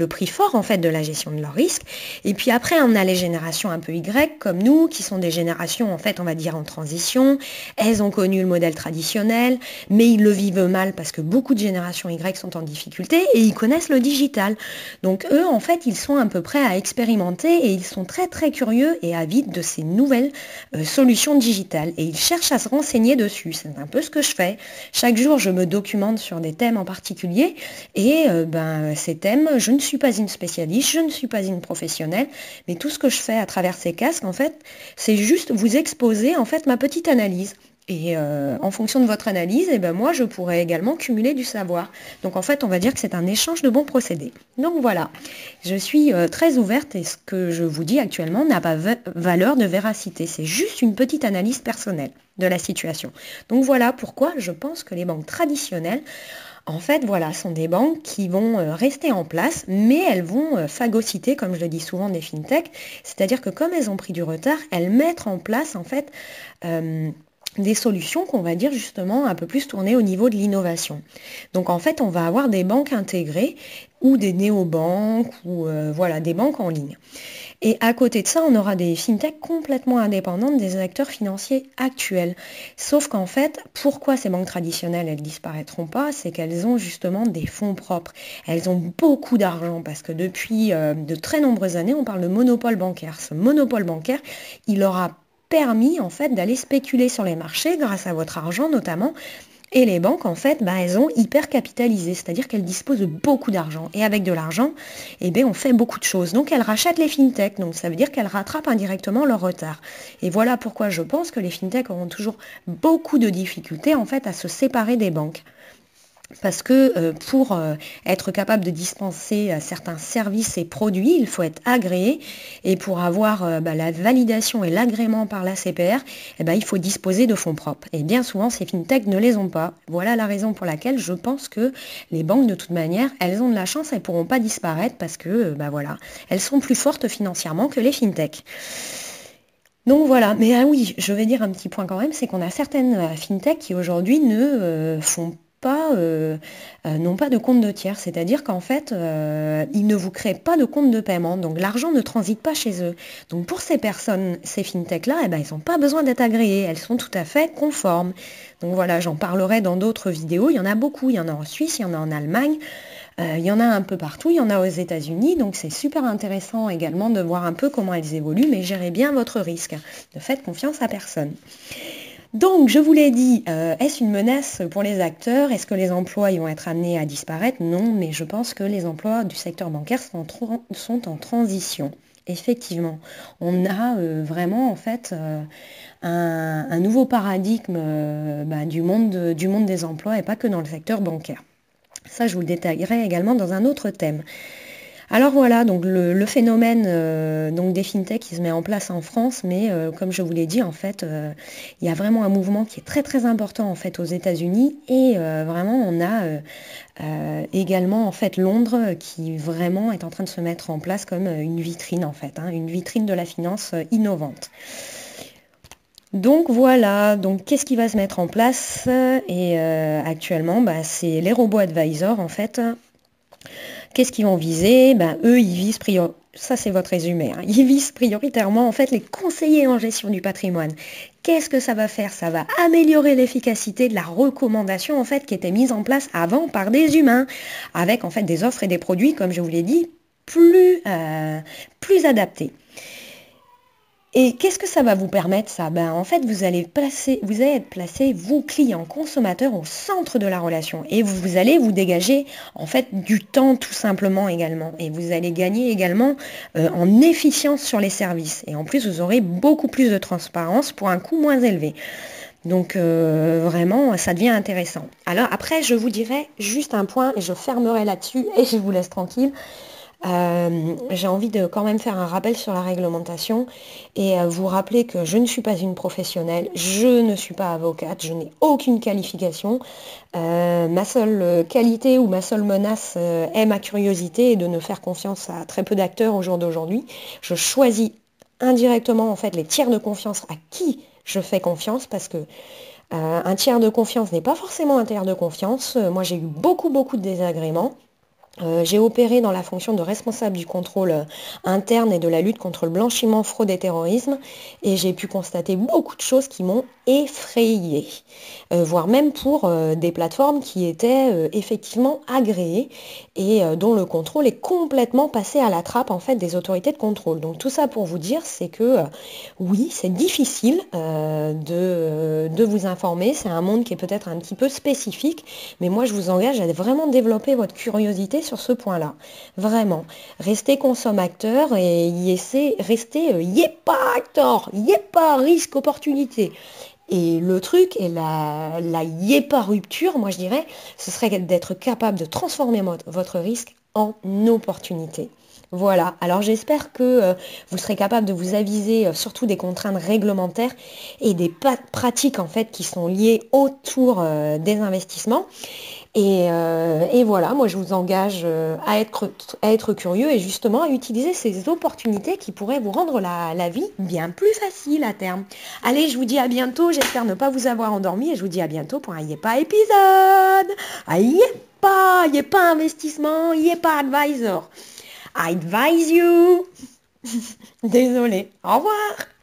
prix fort en fait de la gestion de leurs risques. Et puis après, on a les générations un peu Y comme nous, qui sont des générations en fait, on va dire en transition. Elles ont connu le modèle traditionnel, mais ils le vivent mal parce que beaucoup de générations Y sont en difficulté et ils connaissent le digital. Donc eux, en fait, ils sont à peu près à expérimenter et ils sont très très curieux et avides de ces nouvelles solutions digitales. Et ils cherchent à se renseigner dessus. C'est un peu ce que je fais. Chaque jour, je me documente sur des thèmes en particulier. Et ces thèmes, je ne suis pas une spécialiste, je ne suis pas une professionnelle. Mais tout ce que je fais à travers ces casques, en fait, c'est juste vous exposer en fait, ma petite analyse. Et en fonction de votre analyse, moi, je pourrais également cumuler du savoir. Donc, en fait, on va dire que c'est un échange de bons procédés. Donc, voilà, je suis très ouverte et ce que je vous dis actuellement n'a pas valeur de véracité. C'est juste une petite analyse personnelle de la situation. Donc, voilà pourquoi je pense que les banques traditionnelles, en fait, voilà, sont des banques qui vont rester en place, mais elles vont phagocyter, comme je le dis souvent, des fintechs. C'est-à-dire que comme elles ont pris du retard, elles mettent en place, en fait, des solutions qu'on va dire justement un peu plus tournées au niveau de l'innovation. Donc en fait, on va avoir des banques intégrées ou des néobanques ou voilà, des banques en ligne. Et à côté de ça, on aura des fintechs complètement indépendantes des acteurs financiers actuels. Sauf qu'en fait, pourquoi ces banques traditionnelles, elles disparaîtront pas? C'est qu'elles ont justement des fonds propres. Elles ont beaucoup d'argent parce que depuis de très nombreuses années, on parle de monopole bancaire. Ce monopole bancaire, il aura permis en fait d'aller spéculer sur les marchés grâce à votre argent notamment. Et les banques, en fait, bah, elles ont hyper capitalisé, c'est-à-dire qu'elles disposent de beaucoup d'argent. Et avec de l'argent, eh bien, on fait beaucoup de choses. Donc, elles rachètent les fintechs. Donc, ça veut dire qu'elles rattrapent indirectement leur retard. Et voilà pourquoi je pense que les fintechs auront toujours beaucoup de difficultés, en fait, à se séparer des banques. Parce que pour être capable de dispenser certains services et produits, il faut être agréé. Et pour avoir la validation et l'agrément par l'ACPR, eh ben, il faut disposer de fonds propres. Et bien souvent, ces fintechs ne les ont pas. Voilà la raison pour laquelle je pense que les banques, de toute manière, elles ont de la chance, elles ne pourront pas disparaître parce que voilà, elles sont plus fortes financièrement que les fintechs. Donc voilà, mais ah oui, je vais dire un petit point quand même, c'est qu'on a certaines fintechs qui aujourd'hui ne font pas n'ont pas de compte de tiers, c'est-à-dire qu'en fait, ils ne vous créent pas de compte de paiement, donc l'argent ne transite pas chez eux. Donc pour ces personnes, ces fintechs-là, eh ben, ils n'ont pas besoin d'être agréés, elles sont tout à fait conformes. Donc voilà, j'en parlerai dans d'autres vidéos, il y en a beaucoup, il y en a en Suisse, il y en a en Allemagne, il y en a un peu partout, il y en a aux États-Unis, donc c'est super intéressant également de voir un peu comment elles évoluent, mais gérez bien votre risque, ne faites confiance à personne. Donc, je vous l'ai dit, est-ce une menace pour les acteurs? Est-ce que les emplois vont être amenés à disparaître? Non, mais je pense que les emplois du secteur bancaire sont en transition. Effectivement, on a vraiment en fait un nouveau paradigme du monde des emplois et pas que dans le secteur bancaire. Ça, je vous le détaillerai également dans un autre thème. Alors voilà, donc le phénomène donc des fintechs qui se met en place en France, mais comme je vous l'ai dit, en fait, il y a vraiment un mouvement qui est très très important en fait aux États-Unis et vraiment on a également en fait Londres qui vraiment est en train de se mettre en place comme une vitrine en fait, hein, une vitrine de la finance innovante. Donc voilà, donc qu'est-ce qui va se mettre en place? Et actuellement, bah, c'est les Robo-Advisor en fait. Qu'est-ce qu'ils vont viser? Ben, eux, ils visent prioritairement, ça c'est votre résumé, hein. Ils visent prioritairement en fait les conseillers en gestion du patrimoine. Qu'est-ce que ça va faire? Ça va améliorer l'efficacité de la recommandation en fait qui était mise en place avant par des humains, avec en fait des offres et des produits, comme je vous l'ai dit, plus adaptés. Et qu'est-ce que ça va vous permettre, ça? Ben, en fait, vous allez placer, vous, clients, consommateurs, au centre de la relation. Et vous allez vous dégager, en fait, du temps, tout simplement, également. Et vous allez gagner également en efficience sur les services. Et en plus, vous aurez beaucoup plus de transparence pour un coût moins élevé. Donc, vraiment, ça devient intéressant. Alors, après, je vous dirai juste un point, et je fermerai là-dessus, et je vous laisse tranquille. J'ai envie de quand même faire un rappel sur la réglementation et vous rappeler que je ne suis pas une professionnelle, je ne suis pas avocate, je n'ai aucune qualification. Ma seule qualité ou ma seule menace est ma curiosité et de ne faire confiance à très peu d'acteurs au jour d'aujourd'hui. Je choisis indirectement en fait les tiers de confiance à qui je fais confiance parce que un tiers de confiance n'est pas forcément un tiers de confiance. Moi j'ai eu beaucoup de désagréments. J'ai opéré dans la fonction de responsable du contrôle interne et de la lutte contre le blanchiment, fraude et terrorisme et j'ai pu constater beaucoup de choses qui m'ont effrayée, voire même pour des plateformes qui étaient effectivement agréées et dont le contrôle est complètement passé à la trappe en fait des autorités de contrôle. Donc tout ça pour vous dire c'est que oui c'est difficile de vous informer, c'est un monde qui est peut-être un petit peu spécifique mais moi je vous engage à vraiment développer votre curiosité sur ce point-là. Vraiment. Restez consommateur et restez risque-opportunité. Et le truc, et la pas rupture, moi je dirais, ce serait d'être capable de transformer votre risque en opportunité. Voilà, alors j'espère que vous serez capable de vous aviser surtout des contraintes réglementaires et des pratiques en fait qui sont liées autour des investissements. Et voilà, moi je vous engage à être curieux et justement à utiliser ces opportunités qui pourraient vous rendre la vie bien plus facile à terme. Allez, je vous dis à bientôt, j'espère ne pas vous avoir endormi et je vous dis à bientôt pour un Yépa épisode. Aïe! pas, il n'y a pas investissement, il n'y a pas advisor. I advise you. Désolé. Au revoir.